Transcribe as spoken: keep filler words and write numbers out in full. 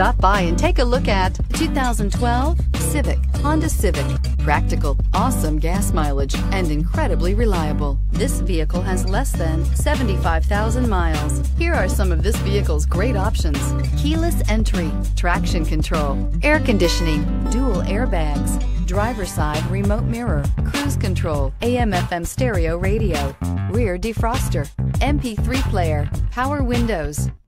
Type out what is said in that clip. Stop by and take a look at the two thousand twelve Civic, Honda Civic. Practical, awesome gas mileage, and incredibly reliable. This vehicle has less than seventy-five thousand miles. Here are some of this vehicle's great options: keyless entry, traction control, air conditioning, dual airbags, driver side remote mirror, cruise control, A M F M stereo radio, rear defroster, M P three player, power windows.